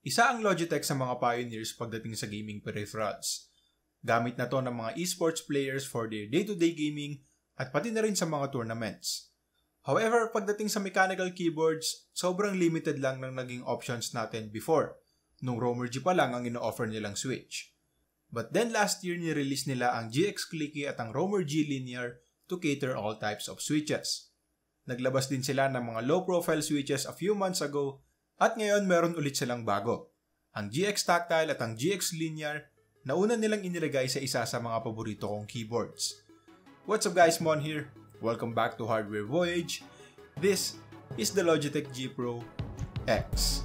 Isa ang Logitech sa mga pioneers pagdating sa gaming peripherals. Gamit na to ng mga esports players for their day-to-day gaming at pati na rin sa mga tournaments. However, pagdating sa mechanical keyboards, sobrang limited lang ng naging options natin before. Nung Romer-G pa lang ang ino-offer nilang switch. But then last year nirelease nila ang GX Clicky at ang Romer-G Linear to cater all types of switches. Naglabas din sila ng mga low-profile switches a few months ago. At ngayon meron ulit silang bago, ang GX Tactile at ang GX Linear na una nilang inilagay sa isa sa mga paborito kong keyboards. What's up guys, Mon here. Welcome back to Hardware Voyage. This is the Logitech G Pro X.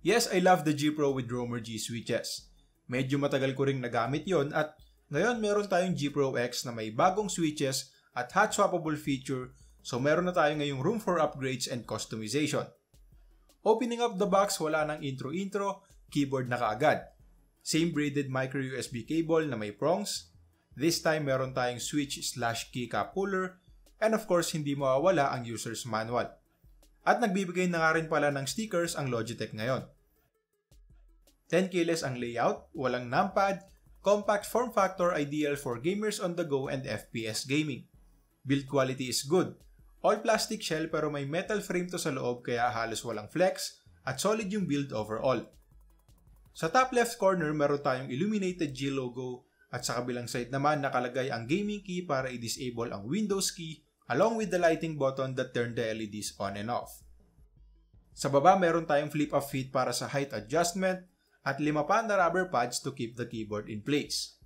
Yes, I love the G Pro with Romer-G switches. Medyo matagal ko ring nagamit yon at ngayon meron tayong G Pro X na may bagong switches at hot swappable feature, so meron na tayo ngayong room for upgrades and customization. Opening up the box, wala nang intro-intro, keyboard na kaagad. Same braided micro USB cable na may prongs. This time meron tayong switch/keycap puller, and of course hindi mawawala ang user's manual. At nagbibigay na nga rin pala ng stickers ang Logitech ngayon. Tenkeyless ang layout, walang numpad, compact form factor ideal for gamers on the go and FPS gaming. Build quality is good. All plastic shell pero may metal frame to sa loob kaya halos walang flex at solid yung build overall. Sa top left corner meron tayong illuminated G logo at sa kabilang side naman nakalagay ang gaming key para i-disable ang Windows key along with the lighting button that turned the LEDs on and off. Sa baba meron tayong flip-up feet para sa height adjustment, at 5 pa na rubber pads to keep the keyboard in place.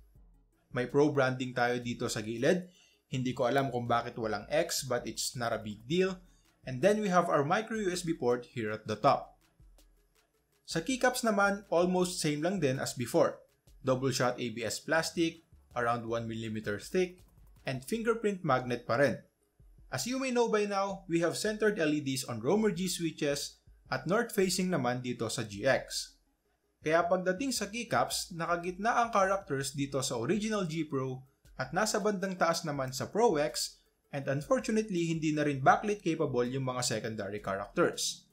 May pro branding tayo dito sa gilid. Hindi ko alam kung bakit walang X but it's not a big deal. And then we have our micro USB port here at the top. Sa keycaps naman, almost same lang din as before. Double shot ABS plastic, around 1mm thick, and fingerprint magnet pa rin. As you may know by now, we have centered LEDs on Romer-G switches at north facing naman dito sa GX. Kaya pagdating sa keycaps, nakagitna ang characters dito sa original G Pro at nasa bandang taas naman sa Pro X, and unfortunately hindi na rin backlit capable yung mga secondary characters.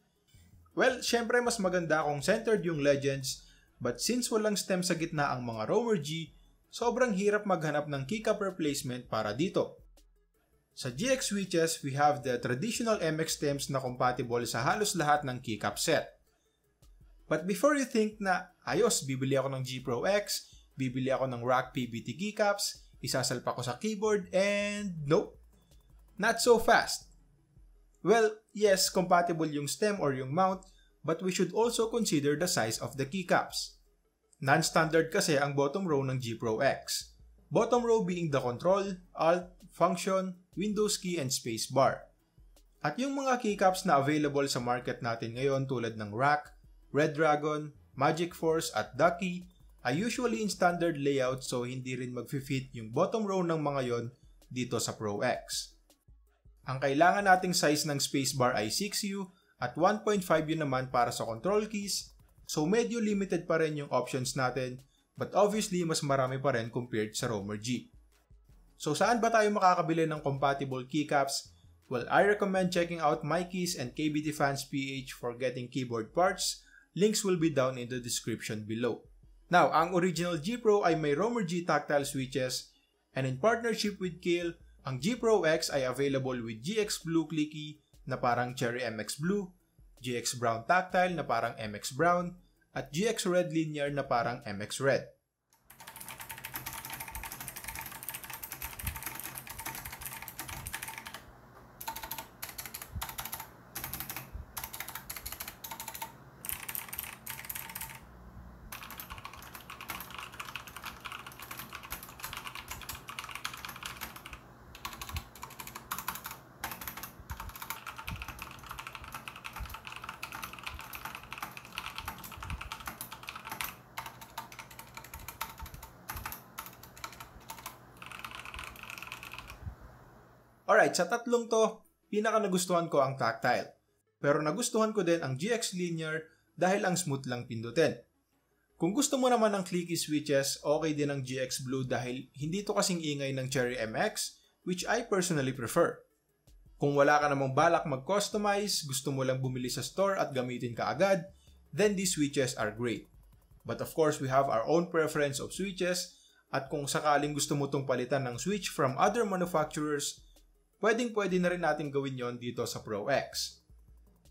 Well, syempre mas maganda kung centered yung legends, but since walang stem sa gitna ang mga Romer-G, sobrang hirap maghanap ng keycap replacement para dito. Sa GX switches, we have the traditional MX stems na compatible sa halos lahat ng keycap set. But before you think na, ayos, bibili ako ng G Pro X, bibili ako ng Rack PBT keycaps, isasalpa ko sa keyboard, and nope. Not so fast. Well, yes, compatible yung stem or yung mount, but we should also consider the size of the keycaps. Non-standard kasi ang bottom row ng G Pro X. Bottom row being the control, alt, function, Windows key, and space bar. At yung mga keycaps na available sa market natin ngayon tulad ng Rack, Red Dragon, Magic Force at Ducky ay usually in standard layout, so hindi rin magfi-fit yung bottom row ng mga yon dito sa Pro X. Ang kailangan nating size ng spacebar ay 6U at 1.5U naman para sa control keys, so medyo limited pa rin yung options natin, but obviously mas marami pa rin compared sa Romer-G. So saan ba tayo makakabili ng compatible keycaps? Well, I recommend checking out MyKeys and KBDFans PH for getting keyboard parts. Links will be down in the description below. Now, ang original G Pro ay may Romer-G tactile switches, and in partnership with Kale, ang G Pro X ay available with GX Blue Clicky na parang Cherry MX Blue, GX Brown Tactile na parang MX Brown, at GX Red Linear na parang MX Red. Alright, sa tatlong to, pinaka nagustuhan ko ang tactile. Pero nagustuhan ko din ang GX Linear dahil ang smooth lang pindutin. Kung gusto mo naman ng clicky switches, okay din ang GX Blue dahil hindi ito kasing ingay ng Cherry MX, which I personally prefer. Kung wala ka namang balak mag-customize, gusto mo lang bumili sa store at gamitin ka agad, then these switches are great. But of course, we have our own preference of switches, at kung sakaling gusto mo itong palitan ng switch from other manufacturers, pwedeng-pwede na rin natin gawin yon dito sa Pro X.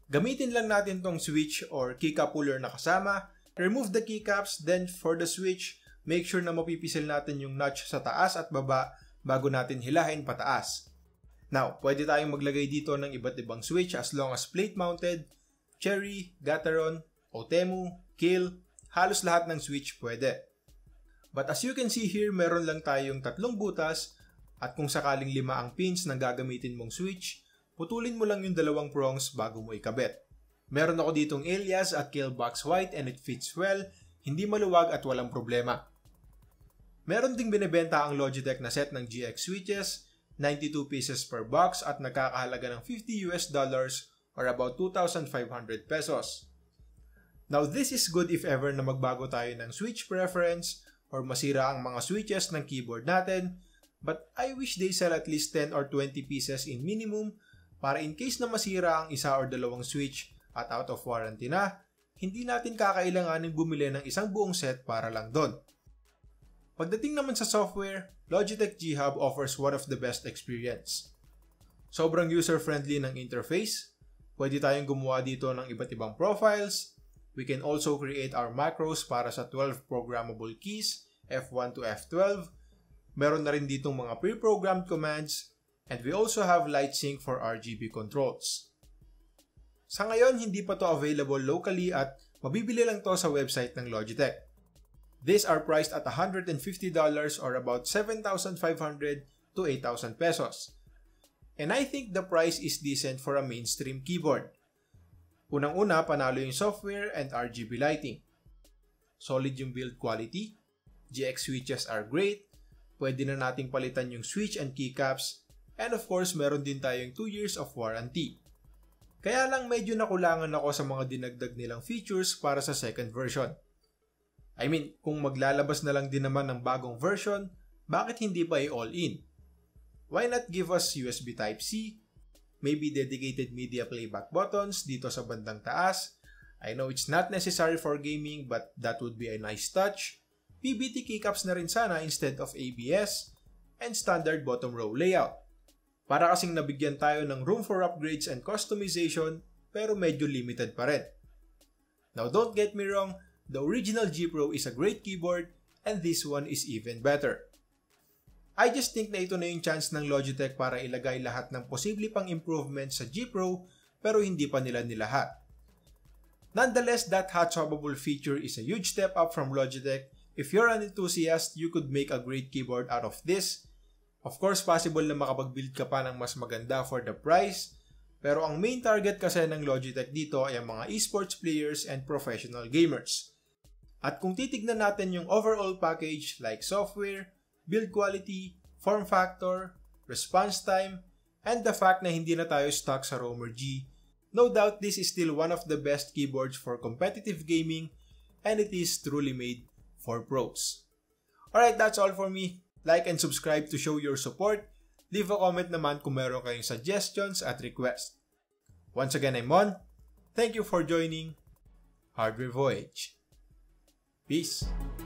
Gamitin lang natin tong switch or keycap puller na kasama. Remove the keycaps, then for the switch, make sure na mapipisil natin yung notch sa taas at baba bago natin hilahin pataas. Now, pwede tayong maglagay dito ng iba't ibang switch as long as plate-mounted, Cherry, Gateron, Outemu, Kail, halos lahat ng switch pwede. But as you can see here, meron lang tayong tatlong butas at kung sakaling lima ang pins na gagamitin mong switch, putulin mo lang yung dalawang prongs bago mo ikabit. Meron ako ditong Alias at Kale Box White and it fits well, hindi maluwag at walang problema. Meron ding binebenta ang Logitech na set ng GX switches, 92 pieces per box at nakakahalaga ng $50 or about 2,500 pesos. Now this is good if ever na magbago tayo ng switch preference or masira ang mga switches ng keyboard natin, but I wish they sell at least 10 or 20 pieces in minimum para in case na masira ang isa or dalawang switch at out of warranty na, hindi natin kakailanganin bumili ng isang buong set para lang doon. Pagdating naman sa software, Logitech G-Hub offers one of the best experience. Sobrang user-friendly ng interface, pwede tayong gumawa dito ng iba't ibang profiles, we can also create our macros para sa 12 programmable keys, F1 to F12, meron na rin ditong mga pre-programmed commands, and we also have LightSync for RGB controls. Sa ngayon, hindi pa to available locally at mabibili lang to sa website ng Logitech. These are priced at $150 or about 7,500 to 8,000 pesos. And I think the price is decent for a mainstream keyboard. Unang-una, panalo yung software and RGB lighting. Solid yung build quality. GX switches are great. Pwede na nating palitan yung switch and keycaps. And of course, meron din tayong 2 years of warranty. Kaya lang medyo nakulangan ako sa mga dinagdag nilang features para sa second version. I mean, kung maglalabas na lang din naman ng bagong version, bakit hindi pa i-all-in? Why not give us USB Type-C? Maybe dedicated media playback buttons dito sa bandang taas. I know it's not necessary for gaming but that would be a nice touch. PBT keycaps na rin sana instead of ABS and standard bottom row layout. Para kasing nabigyan tayo ng room for upgrades and customization pero medyo limited pa rin. Now don't get me wrong, the original G Pro is a great keyboard and this one is even better. I just think na ito na yung chance ng Logitech para ilagay lahat ng posible pang improvements sa G Pro pero hindi pa nila nilahat. Nonetheless, that hot swappable feature is a huge step up from Logitech. If you're an enthusiast, you could make a great keyboard out of this. Of course, possible na makapag-build ka pa ng mas maganda for the price, pero ang main target kasi ng Logitech dito ay ang mga esports players and professional gamers. At kung titignan natin yung overall package like software, build quality, form factor, response time, and the fact na hindi na tayo stuck sa Romer-G, no doubt this is still one of the best keyboards for competitive gaming and it is truly made for pros. Alright, that's all for me. Like and subscribe to show your support. Leave a comment naman kung meron kayong suggestions at requests. Once again, I'm Mon. Thank you for joining Hardware Voyage. Peace!